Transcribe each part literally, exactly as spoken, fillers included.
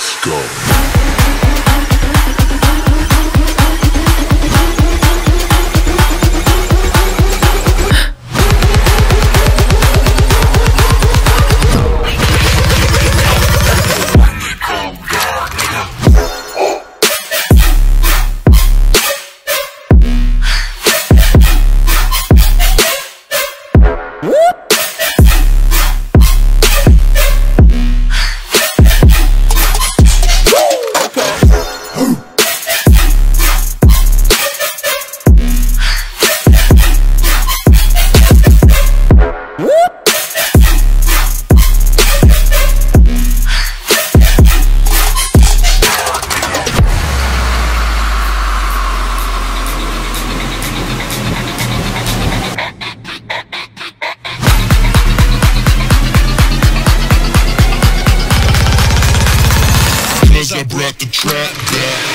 Let's go. I brought the trap back.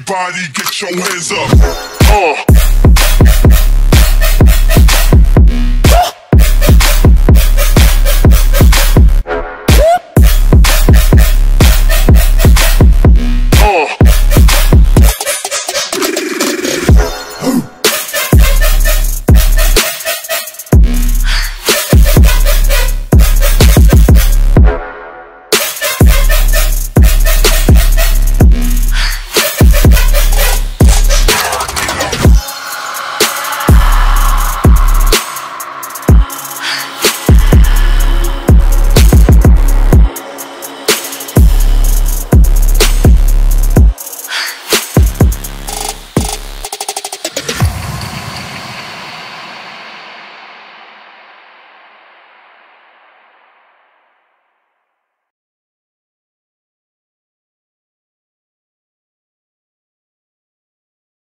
Everybody get your hands up, huh?